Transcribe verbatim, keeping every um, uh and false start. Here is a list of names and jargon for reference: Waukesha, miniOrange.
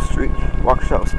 Street, Waukesha,